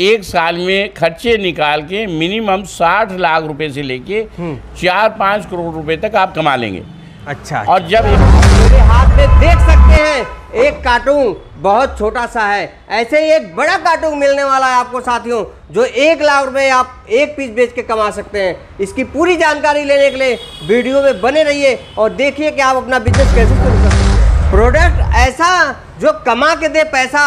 एक साल में खर्चे निकाल के मिनिमम 60 लाख रुपए से लेके 4-5 करोड़ रुपए तक आप कमा लेंगे। अच्छा। और जब मेरे हाथ में देख सकते हैं एक कार्टून बहुत छोटा सा है, ऐसे ही एक बड़ा कार्टून मिलने वाला है आपको साथियों, जो 1 लाख रुपए आप एक पीस बेच के कमा सकते हैं। इसकी पूरी जानकारी लेने के लिए वीडियो में बने रहिए और देखिए कि आप अपना बिजनेस कैसे शुरू कर सकते हैं। प्रोडक्ट ऐसा जो कमा के दे पैसा।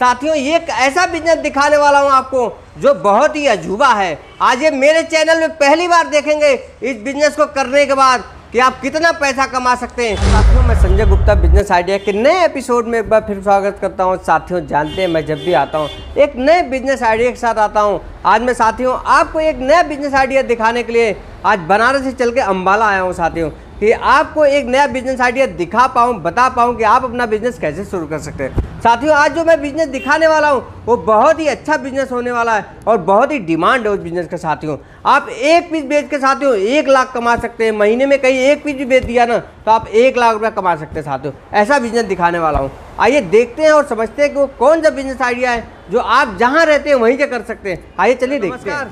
साथियों ये एक ऐसा बिजनेस दिखाने वाला हूँ आपको जो बहुत ही अजूबा है। आज ये मेरे चैनल में पहली बार देखेंगे इस बिजनेस को करने के बाद कि आप कितना पैसा कमा सकते हैं। साथियों मैं संजय गुप्ता बिजनेस आइडिया के नए एपिसोड में एक बार फिर स्वागत करता हूं। साथियों जानते हैं मैं जब भी आता हूं एक नए बिजनेस आइडिया के साथ आता हूं। आज मैं साथियों आपको एक नया बिजनेस आइडिया दिखाने के लिए आज बनारस से चल के अंबाला आया हूं साथियों, कि आपको एक नया बिजनेस आइडिया दिखा पाऊँ, बता पाऊँ कि आप अपना बिजनेस कैसे शुरू कर सकते हैं। साथियों आज जो मैं बिजनेस दिखाने वाला हूँ वो बहुत ही अच्छा बिजनेस होने वाला है और बहुत ही डिमांड है उस बिजनेस का। साथियों आप एक पीस बेच के साथियों 1 लाख कमा सकते हैं। महीने में कहीं एक पीस भी बेच दिया ना तो आप 1 लाख रुपया कमा सकते हैं। साथियों ऐसा बिजनेस दिखाने वाला हूँ। आइए देखते हैं और समझते हैं कि वो कौन सा बिजनेस आइडिया है जो आप जहाँ रहते हैं वहीं से कर सकते हैं। आइए चलिए देखते हैं।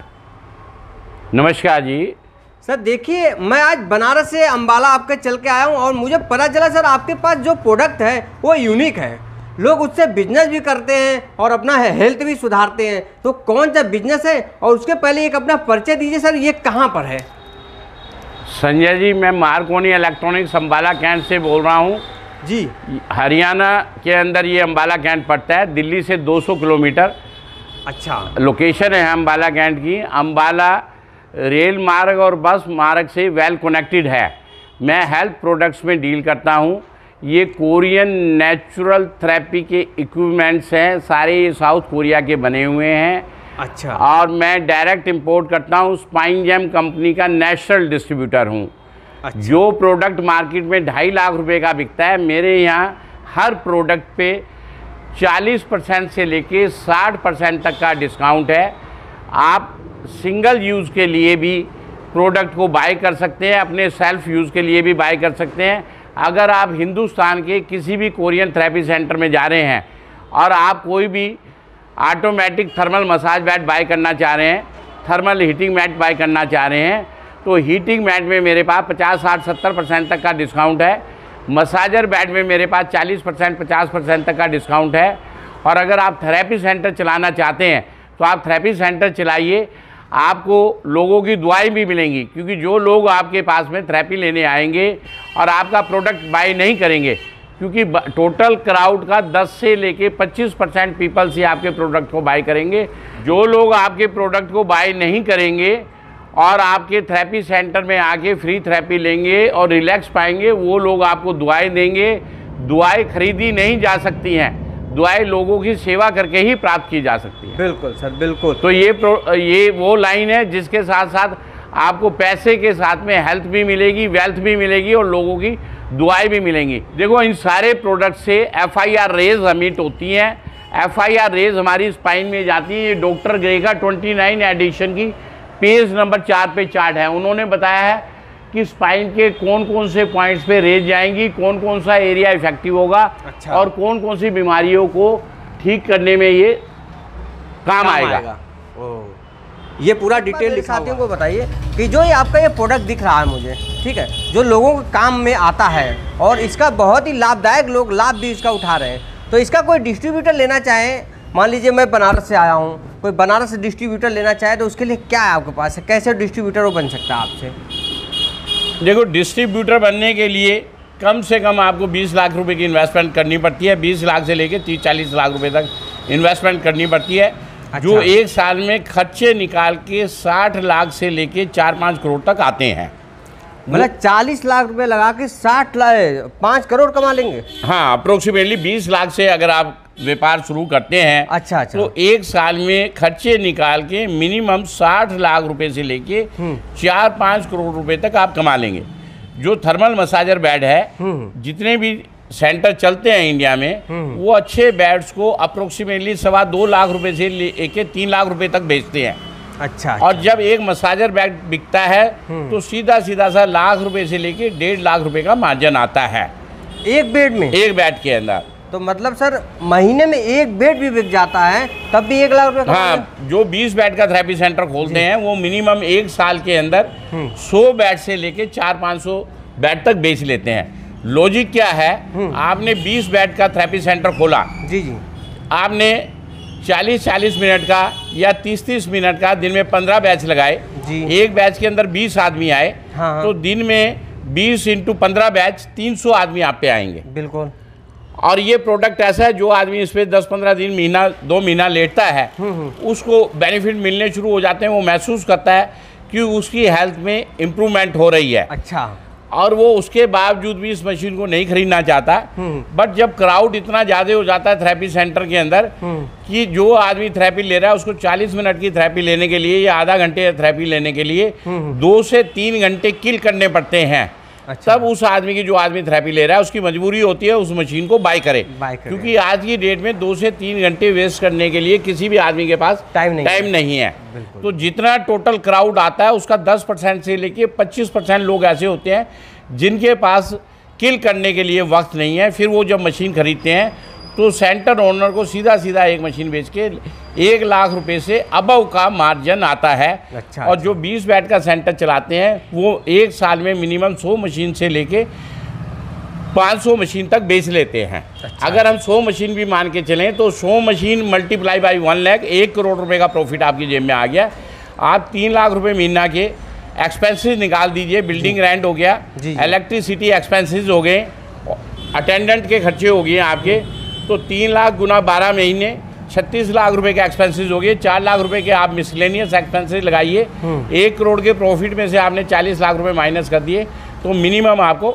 नमस्कार जी। सर देखिए मैं आज बनारस से अंबाला आपके चल के आया हूँ और मुझे पता चला सर आपके पास जो प्रोडक्ट है वो यूनिक है, लोग उससे बिजनेस भी करते हैं और अपना हेल्थ भी सुधारते हैं। तो कौन सा बिजनेस है और उसके पहले एक अपना परिचय दीजिए सर, ये कहाँ पर है? संजय जी मैं मार्कोनी इलेक्ट्रॉनिक्स अंबाला कैंट से बोल रहा हूँ जी। हरियाणा के अंदर ये अंबाला कैंट पड़ता है, दिल्ली से 200 किलोमीटर। अच्छा। लोकेशन है अंबाला कैंट की। अंबाला रेल मार्ग और बस मार्ग से वेल कनेक्टेड है। मैं हेल्थ प्रोडक्ट्स में डील करता हूँ। ये कोरियन नेचुरल थेरेपी के इक्विपमेंट्स हैं, सारे ये साउथ कोरिया के बने हुए हैं। अच्छा। और मैं डायरेक्ट इंपोर्ट करता हूँ, स्पाइन जेम कंपनी का नेशनल डिस्ट्रीब्यूटर हूँ। अच्छा। जो प्रोडक्ट मार्केट में 2.5 लाख रुपए का बिकता है, मेरे यहाँ हर प्रोडक्ट पे 40% से लेके 60% तक का डिस्काउंट है। आप सिंगल यूज़ के लिए भी प्रोडक्ट को बाय कर सकते हैं, अपने सेल्फ यूज़ के लिए भी बाय कर सकते हैं। अगर आप हिंदुस्तान के किसी भी कोरियन थेरेपी सेंटर में जा रहे हैं और आप कोई भी automatic thermal massage mat buy करना चाह रहे हैं, थर्मल हीटिंग मैट बाय करना चाह रहे हैं, तो हीटिंग मैट में मेरे पास 50-60-70% तक का डिस्काउंट है। मसाजर मैट में मेरे पास 40%-50% तक का डिस्काउंट है। और अगर आप थेरेपी सेंटर चलाना चाहते हैं तो आप थेरेपी सेंटर चलाइए, आपको लोगों की दुआएं भी मिलेंगी, क्योंकि जो लोग आपके पास में थेरेपी लेने आएंगे और आपका प्रोडक्ट बाय नहीं करेंगे, क्योंकि टोटल क्राउड का 10 से लेके 25% पीपल्स ही आपके प्रोडक्ट को बाय करेंगे। जो लोग आपके प्रोडक्ट को बाय नहीं करेंगे और आपके थेरेपी सेंटर में आके फ्री थेरेपी लेंगे और रिलैक्स पाएंगे, वो लोग आपको दुआएँ देंगे। दुआएँ खरीदी नहीं जा सकती हैं, दुआएं लोगों की सेवा करके ही प्राप्त की जा सकती है। बिल्कुल सर बिल्कुल। तो ये वो लाइन है जिसके साथ साथ आपको पैसे के साथ में हेल्थ भी मिलेगी, वेल्थ भी मिलेगी और लोगों की दुआएं भी मिलेंगी। देखो इन सारे प्रोडक्ट से एफआईआर रेज एमिट होती हैं। एफआईआर रेज हमारी स्पाइन में जाती है। ये डॉक्टर ग्रेखा 29 एडिशन की पेज नंबर 4 पे चार्ट है। उन्होंने बताया है कि स्पाइन के कौन कौन से पॉइंट्स पे रेज जाएंगी, कौन कौन सा एरिया इफेक्टिव होगा। अच्छा। और कौन कौन सी बीमारियों को ठीक करने में ये काम आएगा। ओह ये पूरा डिटेल साथियों को बताइए कि जो ये आपका ये प्रोडक्ट दिख रहा है मुझे, ठीक है, जो लोगों के काम में आता है और इसका बहुत ही लाभदायक लोग लाभ भी इसका उठा रहे हैं, तो इसका कोई डिस्ट्रीब्यूटर लेना चाहे, मान लीजिए मैं बनारस से आया हूँ, कोई बनारस से डिस्ट्रीब्यूटर लेना चाहे तो उसके लिए क्या है आपके पास, कैसे डिस्ट्रीब्यूटर वो बन सकता है आपसे? देखो डिस्ट्रीब्यूटर बनने के लिए कम से कम आपको 20 लाख रुपए की इन्वेस्टमेंट करनी पड़ती है। 20 लाख से लेकर 30-40 लाख रुपए तक इन्वेस्टमेंट करनी पड़ती है। अच्छा। जो एक साल में खर्चे निकाल के 60 लाख से लेकर 4-5 करोड़ तक आते हैं। मतलब 40 लाख रुपए लगा के 5 करोड़ कमा लेंगे। हाँ अप्रोक्सीमेटली 20 लाख से अगर आप व्यापार शुरू करते हैं। अच्छा अच्छा। तो एक साल में खर्चे निकाल के मिनिमम 60 लाख रुपए से लेके 4-5 करोड़ रुपए तक आप कमा लेंगे। जो थर्मल मसाजर बेड है, जितने भी सेंटर चलते हैं इंडिया में, वो अच्छे बेड्स को अप्रोक्सीमेटली 2.25 लाख रुपए से लेके 3 लाख रुपए तक बेचते हैं। अच्छा। और जब एक मसाजर बेड बिकता है तो सीधा लाख रुपए से लेके 1.5 लाख रुपए का मार्जिन आता है एक बेड में, एक बेड के अंदर। तो मतलब सर महीने में एक बेड भी बिक जाता है तब भी 1 लाख रुपए। हाँ, जो 20 बेड का थेरेपी सेंटर खोलते हैं वो मिनिमम 1 साल के अंदर 100 बेड से लेके 400-500 बेड तक बेच लेते हैं। लॉजिक क्या है, आपने 20 बेड का थेरेपी सेंटर खोला, जी जी, आपने 40-40 मिनट का या 30-30 मिनट का दिन में 15 बैच लगाए, जी, एक बैच के अंदर 20 आदमी आए, हाँ, तो दिन में 20 × 15 बैच 300 आदमी आप पे आएंगे। बिल्कुल। और ये प्रोडक्ट ऐसा है जो आदमी इस पर 10-15 दिन, महीना 2 महीना लेटता है, उसको बेनिफिट मिलने शुरू हो जाते हैं। वो महसूस करता है कि उसकी हेल्थ में इम्प्रूवमेंट हो रही है। अच्छा। और वो उसके बावजूद भी इस मशीन को नहीं खरीदना चाहता, बट जब क्राउड इतना ज़्यादा हो जाता है थेरेपी सेंटर के अंदर कि जो आदमी थेरेपी ले रहा है उसको 40 मिनट की थेरेपी लेने के लिए या आधा घंटे थेरेपी लेने के लिए 2 से 3 घंटे किल करने पड़ते हैं। अच्छा। तब उस आदमी की, जो आदमी थेरेपी ले रहा है, उसकी मजबूरी होती है उस मशीन को बाय करे, क्योंकि आज की डेट में 2 से 3 घंटे वेस्ट करने के लिए किसी भी आदमी के पास टाइम नहीं है। तो जितना टोटल क्राउड आता है उसका 10% से लेके 25% लोग ऐसे होते हैं जिनके पास किल करने के लिए वक्त नहीं है। फिर वो जब मशीन खरीदते हैं तो सेंटर ओनर को सीधा एक मशीन बेच के 1 लाख रुपए से अबव का मार्जिन आता है। अच्छा। और जो 20 बेड का सेंटर चलाते हैं वो 1 साल में मिनिमम 100 मशीन से लेके 500 मशीन तक बेच लेते हैं। अच्छा। अगर हम 100 मशीन भी मान के चलें तो 100 machine multiply by 1 lakh, 1 crore रुपए का प्रॉफिट आपकी जेब में आ गया। आप 3 लाख रुपए महीना के एक्सपेंसेस निकाल दीजिए, बिल्डिंग रेंट हो गया, इलेक्ट्रिसिटी एक्सपेंसेस हो गए, अटेंडेंट के खर्चे हो गए आपके, तो 3 लाख गुना 12 महीने 36 लाख रुपए के एक्सपेंसेस हो गए। 4 लाख रुपए के आप मिसलेनियस एक्सपेंसेस लगाइए, 1 करोड़ के प्रॉफिट में से आपने 40 लाख रुपए माइनस कर दिए तो मिनिमम आपको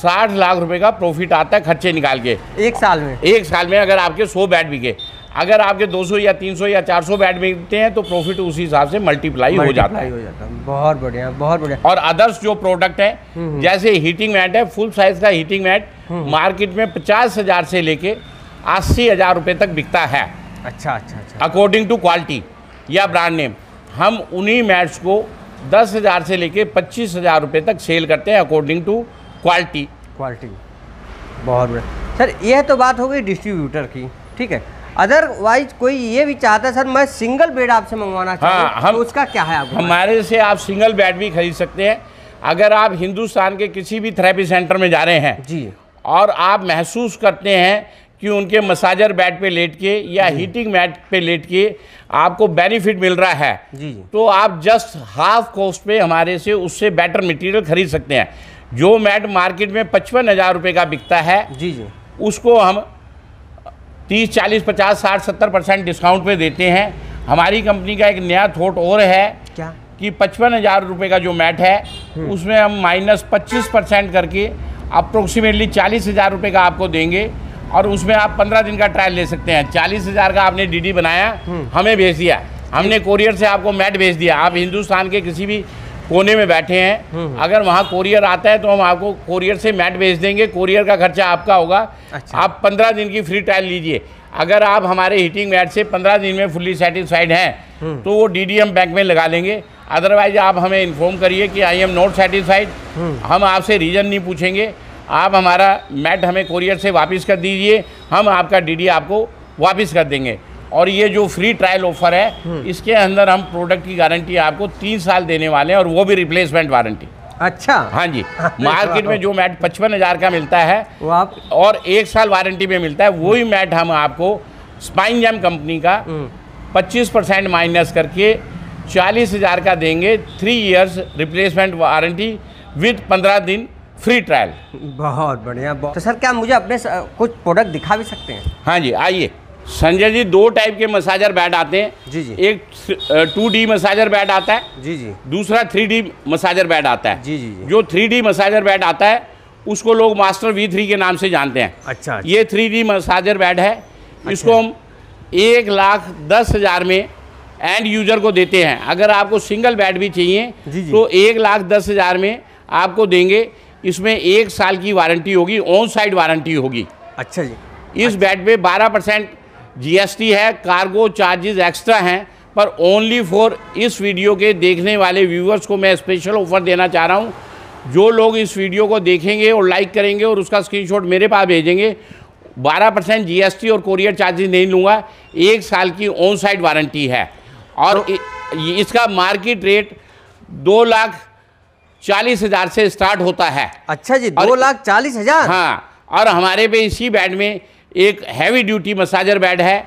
60 लाख रुपए का प्रॉफिट आता है खर्चे निकाल के 1 साल में। अगर आपके 100 बेड बिके, अगर आपके 200 या 300 या 400 बेड बिकते हैं तो प्रॉफिट उसी हिसाब से मल्टीप्लाई हो जाता है। बहुत बढ़िया, बहुत बढ़िया। और अदर्स जो प्रोडक्ट है, जैसे हीटिंग मैट है, फुल साइज का हीटिंग मैट मार्केट में 50,000 से लेके 80,000 रुपये तक बिकता है। अच्छा। अकॉर्डिंग टू क्वालिटी या ब्रांड नेम, हम उन्हीं मैट्स को 10,000 से लेके 25,000 रुपये तक सेल करते हैं अकॉर्डिंग टू क्वालिटी। बहुत बढ़िया सर, यह तो बात हो गई डिस्ट्रीब्यूटर की, ठीक है। अदरवाइज कोई ये भी चाहता है सर मैं सिंगल बेड आपसे मंगवाना चाहता हूं, तो उसका क्या है? हमारे से आप सिंगल बेड भी खरीद सकते हैं। अगर आप हिंदुस्तान के किसी भी थेरेपी सेंटर में जा रहे हैं जी, और आप महसूस करते हैं कि उनके मसाजर बेड पे लेट के या हीटिंग मैट पे लेट के आपको बेनिफिट मिल रहा है जी, तो आप जस्ट हाफ कॉस्ट पे हमारे से उससे बेटर मटेरियल खरीद सकते हैं। जो मैट मार्केट में 55,000 रुपये का बिकता है जी जी, उसको हम 30-40-50-60-70% डिस्काउंट पे देते हैं। हमारी कंपनी का एक नया थॉट और है क्या कि 55,000 रुपये का जो मैट है उसमें हम -25% करके अप्रोक्सीमेटली 40,000 रुपये का आपको देंगे, और उसमें आप 15 दिन का ट्रायल ले सकते हैं। 40,000 का आपने डीडी बनाया, हमें भेज दिया, हमने कोरियर से आपको मैट भेज दिया। आप हिंदुस्तान के किसी भी कोने में बैठे हैं, अगर वहाँ कोरियर आता है तो हम आपको कोरियर से मैट भेज देंगे, कोरियर का खर्चा आपका होगा। अच्छा। आप 15 दिन की फ्री ट्रायल लीजिए। अगर आप हमारे हीटिंग मैट से 15 दिन में फुल्ली सेटिस्फाइड हैं तो वो डीडी हम बैंक में लगा लेंगे। अदरवाइज आप हमें इन्फॉर्म करिए कि आई एम नॉट सेटिस्फाइड, हम आपसे रीज़न नहीं पूछेंगे, आप हमारा मैट हमें कोरियर से वापस कर दीजिए, हम आपका डीडी आपको वापस कर देंगे। और ये जो फ्री ट्रायल ऑफर है इसके अंदर हम प्रोडक्ट की गारंटी आपको 3 साल देने वाले हैं, और वो भी रिप्लेसमेंट वारंटी। अच्छा। हाँ जी, मार्केट में जो मैट 55,000 का मिलता है वो आप और 1 साल वारंटी में मिलता है, वही मैट हम आपको स्पाइन जेम कंपनी का 25% माइनस करके 40,000 का देंगे, 3 इयर्स रिप्लेसमेंट वारंटी विद 15 दिन फ्री ट्रायल। बहुत बढ़िया। तो सर क्या मुझे अपने कुछ प्रोडक्ट दिखा भी सकते हैं? हाँ जी, आइए संजय जी। 2 टाइप के मसाजर बेड आते हैं जी जी। एक 2D मसाजर बेड आता है जी जी, दूसरा 3D मसाजर बेड आता है जी जी। जो 3D मसाजर बेड आता है उसको लोग मास्टर V3 के नाम से जानते हैं। अच्छा। ये 3D मसाजर बेड है। अच्छा। इसको हम 1,10,000 में एंड यूजर को देते हैं। अगर आपको सिंगल बेड भी चाहिए तो 1,10,000 में आपको देंगे। इसमें 1 साल की वारंटी होगी, ऑन साइड वारंटी होगी। अच्छा जी। इस बेड पे 12% GST है, कार्गो चार्जेस एक्स्ट्रा हैं, पर ओनली फॉर इस वीडियो के देखने वाले व्यूअर्स को मैं स्पेशल ऑफर देना चाह रहा हूं। जो लोग इस वीडियो को देखेंगे और लाइक करेंगे और उसका स्क्रीनशॉट मेरे पास भेजेंगे, 12% GST और कोरियर चार्जेज नहीं लूँगा। 1 साल की ऑन साइड वारंटी है और इसका मार्केट रेट 2,40,000 से स्टार्ट होता है। अच्छा जी, 2,40,000। हाँ, और हमारे पे इसी बेड में एक हैवी ड्यूटी मसाजर बेड है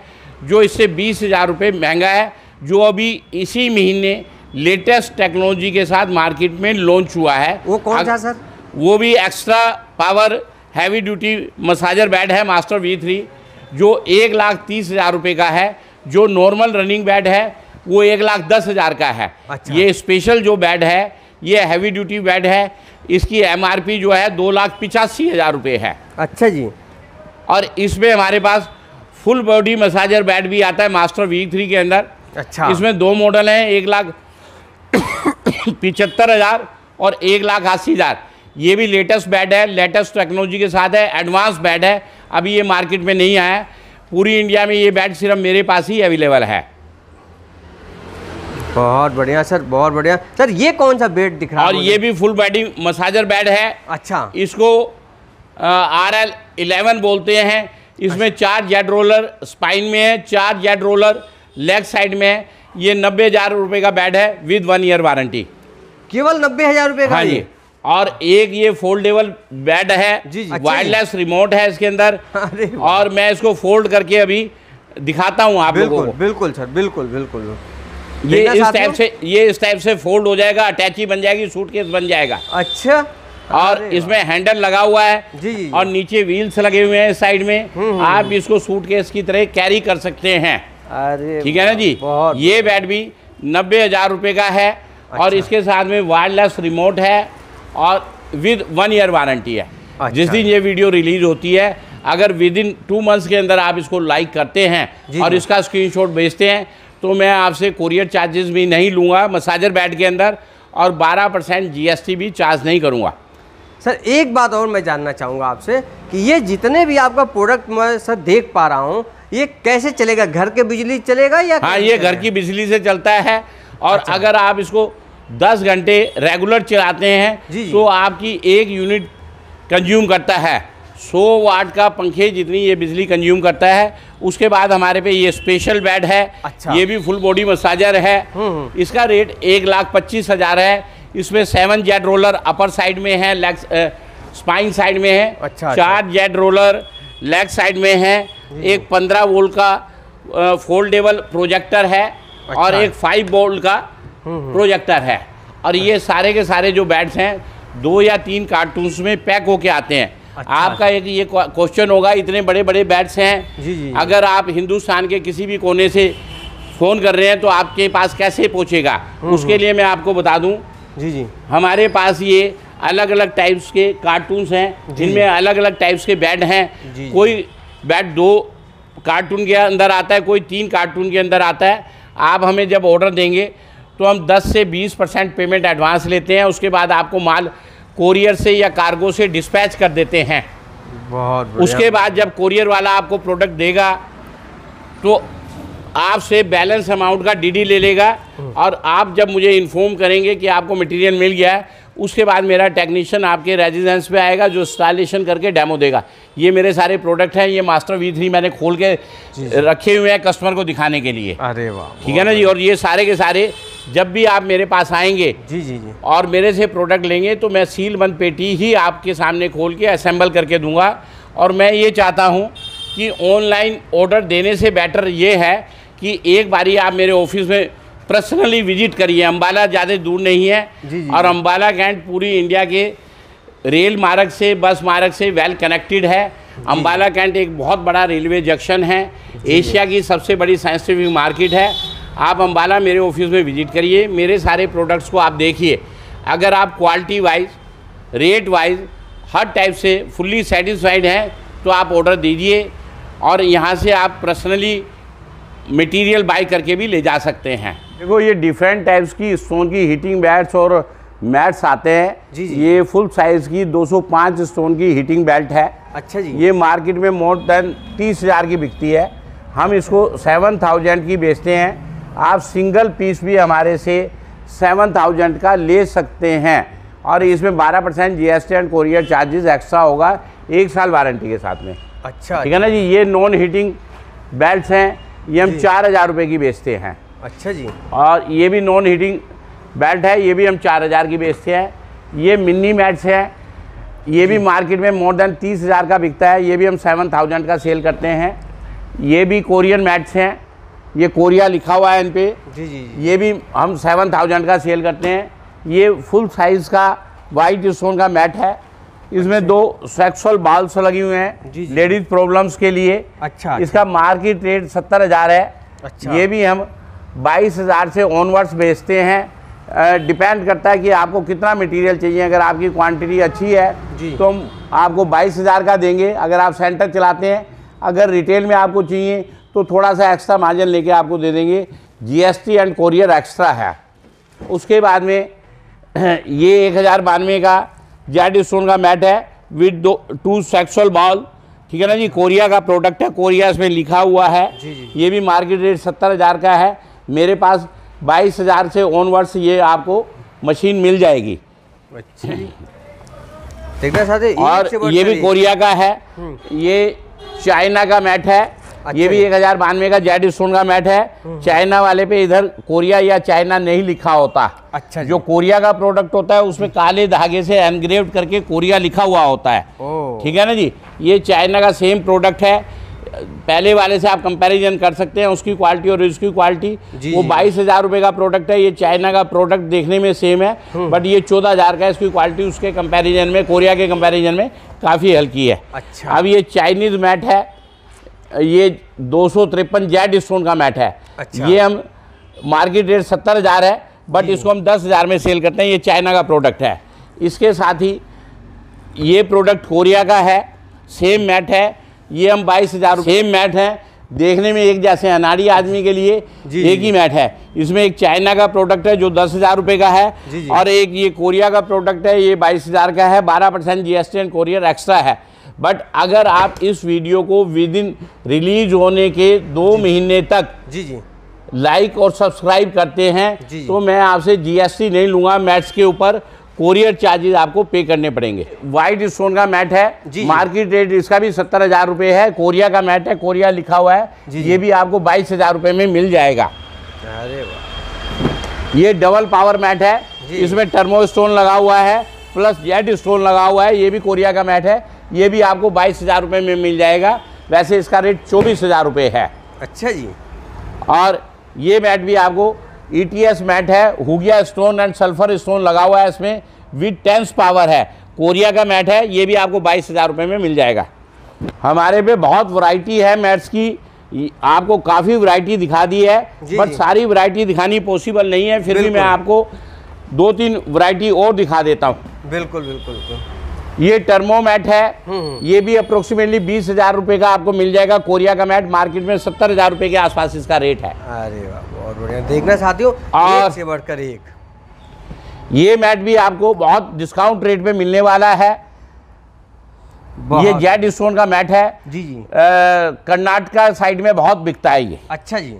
जो इससे 20,000 रुपये महंगा है, जो अभी इसी महीने लेटेस्ट टेक्नोलॉजी के साथ मार्केट में लॉन्च हुआ है। वो कौन सा सर? वो भी extra power heavy duty massager bed है मास्टर V3, जो 1,30,000 रुपये का है। जो नॉर्मल रनिंग बेड है वो 1,10,000 का है। अच्छा। ये स्पेशल जो बेड है ये हैवी ड्यूटी बेड है, इसकी MRP जो है 2,85,000 रुपये है। अच्छा जी। और इसमें हमारे पास फुल बॉडी मसाजर बेड भी आता है मास्टर V3 के अंदर। अच्छा। इसमें 2 मॉडल हैं, 1,75,000 और 1,80,000। ये भी लेटेस्ट बेड है, लेटेस्ट टेक्नोलॉजी के साथ है, एडवांस बेड है, अभी ये मार्केट में नहीं आया। पूरी इंडिया में ये बेड सिर्फ मेरे पास ही अवेलेबल है। बहुत बढ़िया सर, बहुत बढ़िया सर। ये कौन सा बेड दिख रहा है? और ये भी फुल बॉडी मसाजर बेड है। अच्छा। इसको RL11 बोलते हैं। इसमें 4 जेड रोलर स्पाइन में है, 4 जेड रोलर लेग साइड में है। ये 90,000 रुपये का बेड है विद 1 ईयर वारंटी। केवल 90,000 रुपये का? हाँ जी। और एक ये फोल्डेबल बेड है, वायरलेस रिमोट है इसके अंदर। और मैं इसको फोल्ड करके अभी दिखाता हूँ आप लोगों को। बिल्कुल सर, बिल्कुल बिल्कुल। ये इस टाइप से फोल्ड हो जाएगा, अटैची बन जाएगी, सूटकेस बन जाएगा। अच्छा। और इसमें हैंडल लगा हुआ है। जी जी। और नीचे व्हील्स लगे हुए हैं साइड में, आप इसको सूटकेस की तरह कैरी कर सकते हैं। अरे ठीक है ना जी। ये बेड भी 90,000 रुपये का है। अच्छा। और इसके साथ में वायरलेस रिमोट है और विद 1 ईयर वारंटी है। अच्छा। जिस दिन ये वीडियो रिलीज होती है, अगर विदिन 2 मंथ्स के अंदर आप इसको लाइक करते हैं और इसका स्क्रीनशॉट भेजते हैं तो मैं आपसे कोरियर चार्जेस भी नहीं लूँगा मसाजर बेड के अंदर, और 12% GST भी चार्ज नहीं करूँगा। सर एक बात और मैं जानना चाहूँगा आपसे कि ये जितने भी आपका प्रोडक्ट मैं सर देख पा रहा हूँ, ये कैसे चलेगा? घर के बिजली चलेगा या? हाँ, ये घर की बिजली से चलता है। और अच्छा। अगर आप इसको 10 घंटे रेगुलर चलाते हैं तो आपकी 1 यूनिट कंज्यूम करता है। 100 वाट का पंखे जितनी ये बिजली कंज्यूम करता है। उसके बाद हमारे पे ये स्पेशल बेड है। अच्छा। ये भी फुल बॉडी मसाजर है। इसका रेट 1,25,000 है। इसमें 7 जेड रोलर अपर साइड में है, लेग स्पाइन साइड में है। अच्छा। 4 जेड रोलर लेग साइड में है। एक 15 वोल्ट का फोल्डेबल प्रोजेक्टर है। अच्छा। और एक 5 वोल्ट का प्रोजेक्टर है। और ये सारे के सारे जो बेड्स हैं 2 या 3 कार्टून्स में पैक होके आते हैं। अच्छा। आपका एक ये क्वेश्चन होगा, इतने बड़े बड़े बेड्स हैं। जी जी। अगर आप हिंदुस्तान के किसी भी कोने से फ़ोन कर रहे हैं तो आपके पास कैसे पहुँचेगा, उसके लिए मैं आपको बता दूँ। जी जी। हमारे पास ये अलग अलग टाइप्स के कार्टून्स हैं, जिनमें अलग अलग टाइप्स के बेड हैं। कोई बेड 2 कार्टून के अंदर आता है, कोई 3 कार्टून के अंदर आता है। आप हमें जब ऑर्डर देंगे तो हम 10 से 20% पेमेंट एडवांस लेते हैं। उसके बाद आपको माल कोरियर से या कार्गो से डिस्पैच कर देते हैं। बहुत बढ़िया। उसके बाद जब कोरियर वाला आपको प्रोडक्ट देगा तो आपसे बैलेंस अमाउंट का DD ले लेगा। और आप जब मुझे इन्फॉर्म करेंगे कि आपको मटेरियल मिल गया है, उसके बाद मेरा टेक्नीशियन आपके रेजिडेंस पे आएगा, जो इंस्टॉलेशन करके डेमो देगा। ये मेरे सारे प्रोडक्ट हैं। ये मास्टर V3 मैंने खोल के रखे हुए हैं कस्टमर को दिखाने के लिए। अरे वाह, ठीक है ना जी। और ये सारे के सारे जब भी आप मेरे पास आएंगे जी जी जी और मेरे से प्रोडक्ट लेंगे तो मैं सील बंद पेटी ही आपके सामने खोल के असेंबल करके दूंगा। और मैं ये चाहता हूँ कि ऑनलाइन ऑर्डर देने से बेटर ये है कि एक बारी आप मेरे ऑफिस में पर्सनली विजिट करिए। अंबाला ज़्यादा दूर नहीं है। जी जी। और अंबाला कैंट पूरी इंडिया के रेल मार्ग से, बस मार्ग से वेल कनेक्टेड है। अंबाला कैंट एक बहुत बड़ा रेलवे जंक्शन है, एशिया की सबसे बड़ी साइंटिफिक मार्केट है। आप अंबाला मेरे ऑफिस में विजिट करिए, मेरे सारे प्रोडक्ट्स को आप देखिए। अगर आप क्वालिटी वाइज, रेट वाइज, हर टाइप से फुल्ली सेटिस्फाइड हैं तो आप ऑर्डर दीजिए और यहाँ से आप पर्सनली मटेरियल बाय करके भी ले जा सकते हैं। देखो ये डिफरेंट टाइप्स की स्टोन की हीटिंग बेल्ट और मैट्स आते हैं। जी जी। ये फुल साइज की 205 स्टोन की हीटिंग बेल्ट है। अच्छा जी। ये मार्केट में मोर देन 30,000 की बिकती है, हम इसको 7,000 की बेचते हैं। आप सिंगल पीस भी हमारे से 7,000 का ले सकते हैं। और इसमें 12% GST and courier charges extra होगा 1 साल वारंटी के साथ में। अच्छा, ठीक है ना जी। ये नॉन हीटिंग बेल्ट हैं, ये हम 4,000 रुपये की बेचते हैं। अच्छा जी। और ये भी नॉन हीटिंग बेल्ट है, ये भी हम 4,000 की बेचते हैं। ये मिनी मैट्स है, ये भी मार्केट में मोर देन 30,000 का बिकता है, ये भी हम 7,000 का सेल करते हैं। ये भी कोरियन मैट्स हैं, ये कोरिया लिखा हुआ है इन पे। जी जी। ये भी हम 7,000 का सेल करते हैं। ये फुल साइज़ का वाइट स्टोन का मैट है, इसमें दो सेक्सुअल बाल्स लगी हुए हैं लेडीज प्रॉब्लम्स के लिए। अच्छा। इसका मार्केट रेट 70,000 है। अच्छा। ये भी हम 22,000 से ऑनवर्ड्स बेचते हैं, डिपेंड करता है कि आपको कितना मटेरियल चाहिए। अगर आपकी क्वांटिटी अच्छी है तो हम आपको 22,000 का देंगे। अगर आप सेंटर चलाते हैं, अगर रिटेल में आपको चाहिए तो थोड़ा सा एक्स्ट्रा मार्जिन लेके आपको दे देंगे। जीएसटी एंड कोरियर एक्स्ट्रा है। उसके बाद में ये 1,092 का जेड स्टोन का मैट है विद 2 सेक्सुअल बॉल, ठीक है ना जी। कोरिया का प्रोडक्ट है, कोरिया इसमें लिखा हुआ है। जी जी। ये भी मार्केट रेट 70,000 का है, मेरे पास 22,000 से ऑनवर्ड्स ये आपको मशीन मिल जाएगी। अच्छा। और ये भी कोरिया का है, ये चाइना का मैट है। अच्छा। ये भी 1,092 का जेड स्टोन का मैट है। चाइना वाले पे इधर कोरिया या चाइना नहीं लिखा होता। अच्छा। जो कोरिया का प्रोडक्ट होता है उसमें काले धागे से एनग्रेव करके कोरिया लिखा हुआ होता है, ठीक है ना जी। ये चाइना का सेम प्रोडक्ट है, पहले वाले से आप कंपैरिजन कर सकते हैं, उसकी क्वालिटी और इसकी क्वालिटी। वो 22,000 रुपये का प्रोडक्ट है, ये चाइना का प्रोडक्ट देखने में सेम है बट ये 14,000 का है। इसकी क्वालिटी उसके कंपैरिजन में, कोरिया के कंपैरिजन में काफ़ी हल्की है। अच्छा। अब ये चाइनीज मैट है, ये 253 जेड स्टोन का मैट है। अच्छा। ये हम मार्केट रेट 70,000 है बट इसको हम 10,000 में सेल करते हैं, ये चाइना का प्रोडक्ट है। इसके साथ ही ये प्रोडक्ट कोरिया का है, सेम मैट है, ये हम 22,000 रुपये। सेम मैट है, देखने में एक जैसे, अनाड़ी आदमी के लिए एक ही मैट है। इसमें एक चाइना का प्रोडक्ट है जो 10,000 रुपये का है, और एक ये कोरिया का प्रोडक्ट है, ये 22,000 का है। 12% जीएसटी एंड कोरियर एक्स्ट्रा है। बट अगर आप इस वीडियो को विद इन रिलीज होने के 2 महीने तक लाइक और सब्सक्राइब करते हैं तो मैं आपसे जीएसटी नहीं लूँगा। मैट्स के ऊपर कोरियर चार्जेज आपको पे करने पड़ेंगे। वाइट स्टोन का मैट है, मार्केट रेट इसका भी 70,000 रुपये है। कोरिया का मैट है, कोरिया लिखा हुआ है, ये भी आपको 22,000 रुपये में मिल जाएगा। अरे वाह। ये डबल पावर मैट है, इसमें टर्मो स्टोन लगा हुआ है प्लस जेड स्टोन लगा हुआ है, ये भी कोरिया का मैट है, ये भी आपको 22,000 रुपये में मिल जाएगा। वैसे इसका रेट 24,000 रुपये है। अच्छा जी। और ये मैट भी आपको ETS मैट है, हुगिया स्टोन एंड सल्फर स्टोन लगा हुआ है, इसमें विद 10 पावर है, कोरिया का मैट है, ये भी आपको 22,000 रुपये में मिल जाएगा। हमारे पे बहुत वैरायटी है मैट्स की, आपको काफ़ी वैरायटी दिखा दी है बट सारी वैरायटी दिखानी पॉसिबल नहीं है, फिर भी मैं आपको 2-3 वैरायटी और दिखा देता हूँ। बिल्कुल बिल्कुल बिल्कुल। ये टर्मो मैट है, ये भी अप्रोक्सीमेटली 20,000 रुपये का आपको मिल जाएगा। कोरिया का मैट मार्केट में 70,000 रुपये के आसपास इसका रेट है। अरे बहुत बढ़िया, देखना साथियों, एक से बढ़कर एक। ये मैट भी आपको बहुत डिस्काउंट रेट पे मिलने वाला है। ये जेड स्टोन का मैट है। जी जी। कर्नाटका साइड में बहुत बिकता है ये। अच्छा जी।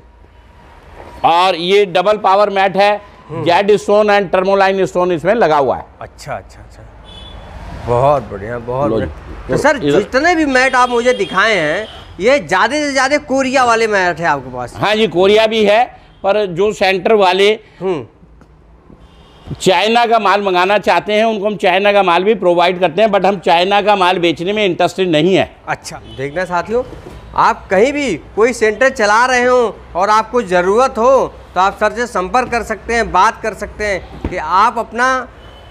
और ये डबल पावर मैट है, jade stone and tourmaline stone इसमें लगा हुआ है। अच्छा अच्छा अच्छा, बहुत बढ़िया बहुत बढ़िया। तो सर जितने भी मैट आप मुझे दिखाए हैं ये ज़्यादा से ज़्यादा कोरिया वाले मैट है आपके पास? हाँ जी, कोरिया भी है, पर जो सेंटर वाले चाइना का माल मंगाना चाहते हैं उनको हम चाइना का माल भी प्रोवाइड करते हैं, बट हम चाइना का माल बेचने में इंटरेस्टेड नहीं है। अच्छा। देखना साथियों, आप कहीं भी कोई सेंटर चला रहे हो और आपको ज़रूरत हो तो आप सर से संपर्क कर सकते हैं, बात कर सकते हैं कि आप अपना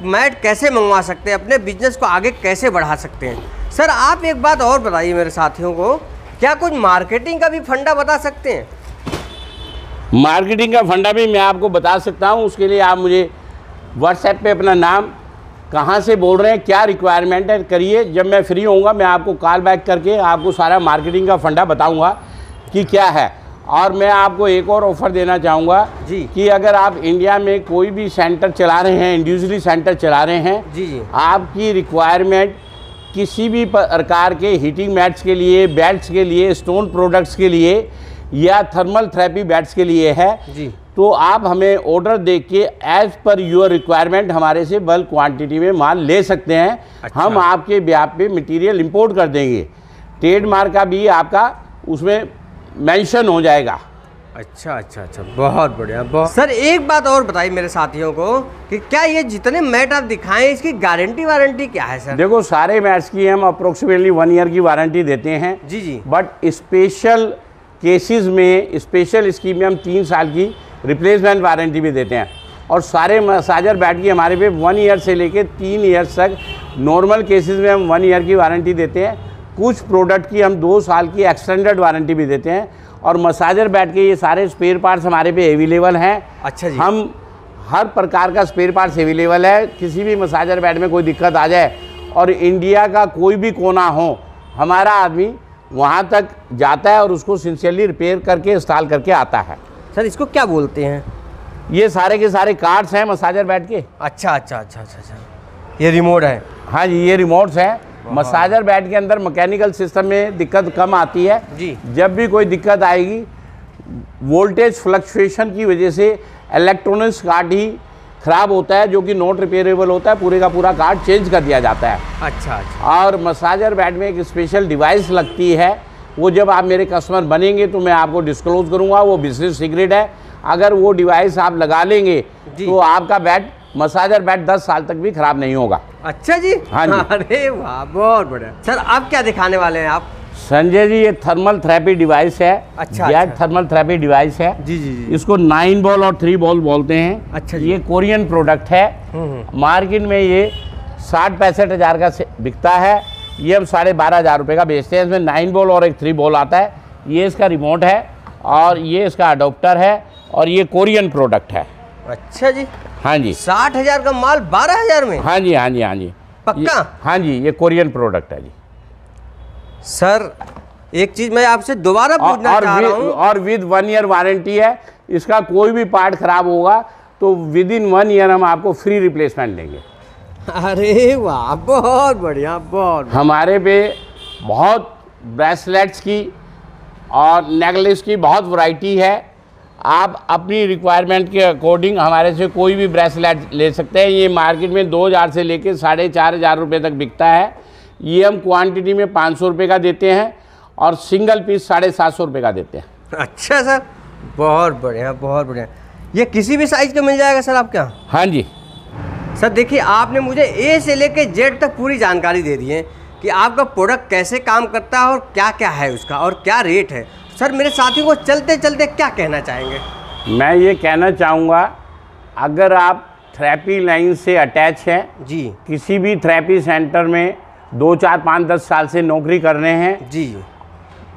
मैट कैसे मंगवा सकते हैं, अपने बिजनेस को आगे कैसे बढ़ा सकते हैं। सर आप एक बात और बताइए मेरे साथियों को, क्या कुछ मार्केटिंग का भी फंडा बता सकते हैं? मार्केटिंग का फंडा भी मैं आपको बता सकता हूँ। उसके लिए आप मुझे व्हाट्सएप पे अपना नाम, कहाँ से बोल रहे हैं, क्या रिक्वायरमेंट है करिए। जब मैं फ्री होऊंगा मैं आपको कॉल बैक करके आपको सारा मार्केटिंग का फंडा बताऊंगा कि क्या है। और मैं आपको एक और ऑफ़र देना चाहूँगा कि अगर आप इंडिया में कोई भी सेंटर चला रहे हैं, इंडिविजुअली सेंटर चला रहे हैं, आपकी रिक्वायरमेंट किसी भी प्रकार के हीटिंग मैट्स के लिए, बेल्ट्स के लिए, स्टोन प्रोडक्ट्स के लिए या थर्मल थेरेपी बेड्स के लिए है तो आप हमें ऑर्डर दे के एज पर योर रिक्वायरमेंट हमारे से बल्क क्वांटिटी में माल ले सकते हैं। अच्छा। हम आपके ब्याप पे मटेरियल इंपोर्ट कर देंगे, ट्रेडमार्क का भी आपका उसमें मेंशन हो जाएगा। अच्छा अच्छा अच्छा, बहुत बढ़िया। बहुत सर, एक बात और बताइए मेरे साथियों को कि क्या ये जितने मैट आप दिखाएं इसकी गारंटी वारंटी क्या है सर? देखो, सारे मैट्स की हम अप्रोक्सीमेटली 1 ईयर की वारंटी देते हैं। जी जी। बट स्पेशल केसेस में, स्पेशल स्कीम में हम 3 साल की रिप्लेसमेंट वारंटी भी देते हैं। और सारे मसाजर बैट की हमारे पे 1 ईयर से लेके 3 ईयर तक, नॉर्मल केसेस में हम 1 ईयर की वारंटी देते हैं। कुछ प्रोडक्ट की हम 2 साल की एक्सटेंडेड वारंटी भी देते हैं। और मसाजर बैट के ये सारे स्पेयर पार्ट्स हमारे पे अवेलेबल हैं। अच्छा जी। हम हर प्रकार का स्पेयर पार्ट्स अवेलेबल है। किसी भी मसाजर बैट में कोई दिक्कत आ जाए और इंडिया का कोई भी कोना हो, हमारा आदमी वहाँ तक जाता है और उसको सिंसियरली रिपेयर करके इंस्टॉल करके आता है। सर, इसको क्या बोलते हैं? ये सारे के सारे कार्ड्स हैं मसाजर बैट के। अच्छा अच्छा अच्छा अच्छा अच्छा, ये रिमोट है। हाँ जी, ये रिमोट्स हैं। मसाजर बैट के अंदर मैकेनिकल सिस्टम में दिक्कत कम आती है जी। जब भी कोई दिक्कत आएगी वोल्टेज फ्लक्चुएशन की वजह से इलेक्ट्रॉनिक्स कार्ड ही ख़राब होता है, जो कि नॉट रिपेयरेबल होता है। पूरे का पूरा कार्ड चेंज कर दिया जाता है। अच्छा अच्छा। और मसाजर बैट में एक स्पेशल डिवाइस लगती है, वो जब आप मेरे कस्टमर बनेंगे तो मैं आपको डिस्क्लोज करूँगा। वो बिजनेस सीक्रेट है। अगर वो डिवाइस आप लगा लेंगे तो आपका बैट, मसाजर बैट 10 साल तक भी खराब नहीं होगा। अच्छा जी। हाँ जी। अरे वाह, बहुत बढ़िया। सर, आप क्या दिखाने वाले हैं आप? संजय जी, ये थर्मल थेरेपी डिवाइस है। अच्छा, ये अच्छा। थर्मल थेरेपी डिवाइस है जी जी जी। इसको 9 बॉल और 3 बॉल बोलते हैं। अच्छा जी। ये कोरियन प्रोडक्ट है। मार्केट में ये 60-65 हज़ार का बिकता है। ये हम 12,500 रुपये का बेचते हैं। इसमें 9 बॉल और 1 3 बॉल आता है। ये इसका रिमोट है और ये इसका अडोप्टर है और ये कोरियन प्रोडक्ट है। अच्छा जी। हाँ जी। 60,000 का माल 12,000 में? हाँ जी हाँ जी हाँ जी, पक्का? हाँ जी, ये कोरियन प्रोडक्ट है जी। सर, एक चीज़ मैं आपसे दोबारा पूछना चाह रहा हूँ। और विद 1 ईयर वारंटी है। इसका कोई भी पार्ट खराब होगा तो विदिन 1 ईयर हम आपको फ्री रिप्लेसमेंट देंगे। अरे वाह, बहुत बढ़िया, बहुत। हमारे पे बहुत ब्रेसलेट्स की और नेकलेस की बहुत वैरायटी है। आप अपनी रिक्वायरमेंट के अकॉर्डिंग हमारे से कोई भी ब्रेसलेट ले सकते हैं। ये मार्केट में 2,000 से लेकर 4,500 रुपये तक बिकता है। ये हम क्वांटिटी में 500 रुपये का देते हैं और सिंगल पीस 750 रुपये का देते हैं। अच्छा सर, बहुत बढ़िया, बहुत बढ़िया। ये किसी भी साइज़ का मिल जाएगा सर आपके यहाँ? हाँ जी। सर देखिए, आपने मुझे ए से लेके जेड तक पूरी जानकारी दे दी है कि आपका प्रोडक्ट कैसे काम करता है और क्या क्या है उसका और क्या रेट है। सर, मेरे साथियों को चलते चलते क्या कहना चाहेंगे? मैं ये कहना चाहूँगा, अगर आप थेरेपी लाइन से अटैच हैं जी, किसी भी थेरेपी सेंटर में 2 4 5 10 साल से नौकरी कर रहे हैं जी,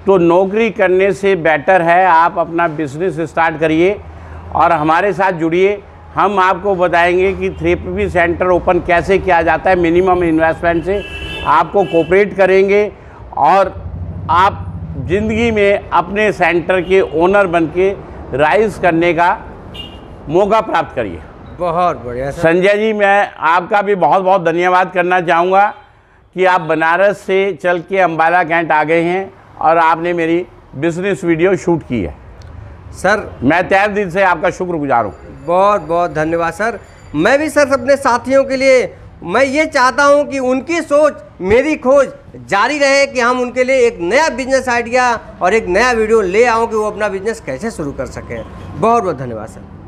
तो नौकरी करने से बेटर है आप अपना बिजनेस स्टार्ट करिए और हमारे साथ जुड़िए। हम आपको बताएंगे कि थेरेपी सेंटर ओपन कैसे किया जाता है। मिनिमम इन्वेस्टमेंट से आपको कोऑपरेट करेंगे और आप ज़िंदगी में अपने सेंटर के ओनर बनके राइज करने का मौका प्राप्त करिए। बहुत बढ़िया। संजय जी, मैं आपका भी बहुत बहुत धन्यवाद करना चाहूँगा कि आप बनारस से चल के अंबाला कैंट आ गए हैं और आपने मेरी बिजनेस वीडियो शूट की है। सर, मैं तहे दिल से आपका शुक्रगुजार हूँ। बहुत बहुत धन्यवाद सर। मैं भी सर अपने साथियों के लिए मैं ये चाहता हूँ कि उनकी सोच मेरी खोज जारी रहे कि हम उनके लिए एक नया बिजनेस आइडिया और एक नया वीडियो ले आऊँ कि वो अपना बिजनेस कैसे शुरू कर सकें। बहुत बहुत धन्यवाद सर।